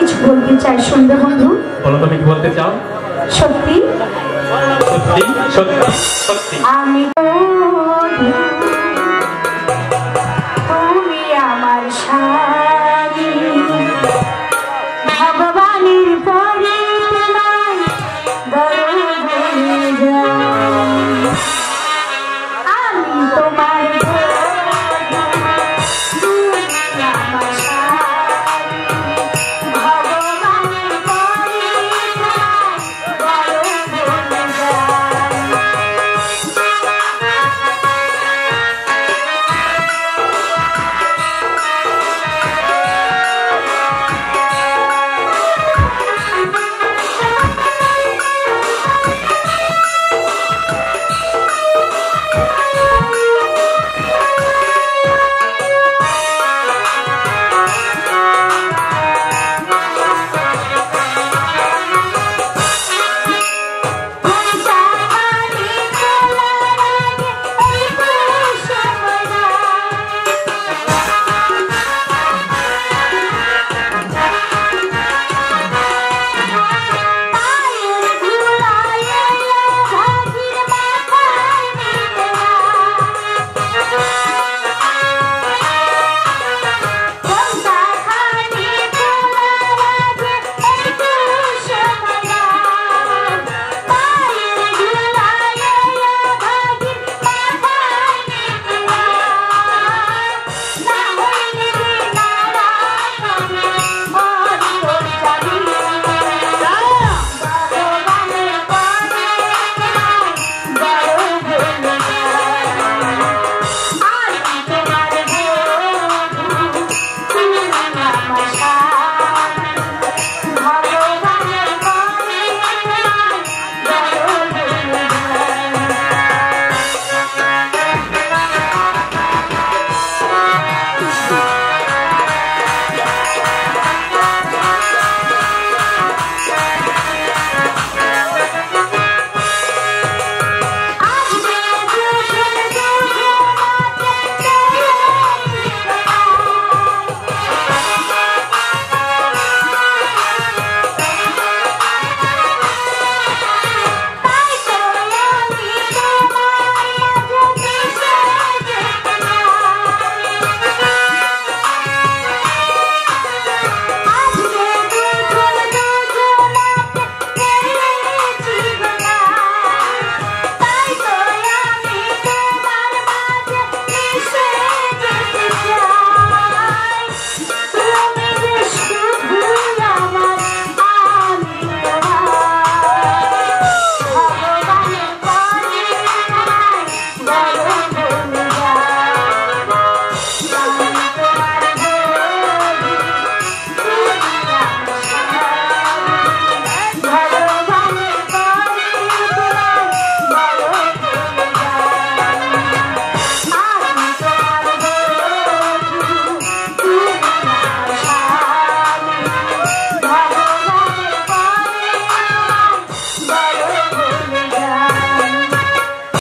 कुछ बोलते चाहे सुनबे बंधु बोलो तुम क्या बोलते चाहो शक्ति शक्ति शक्ति आमी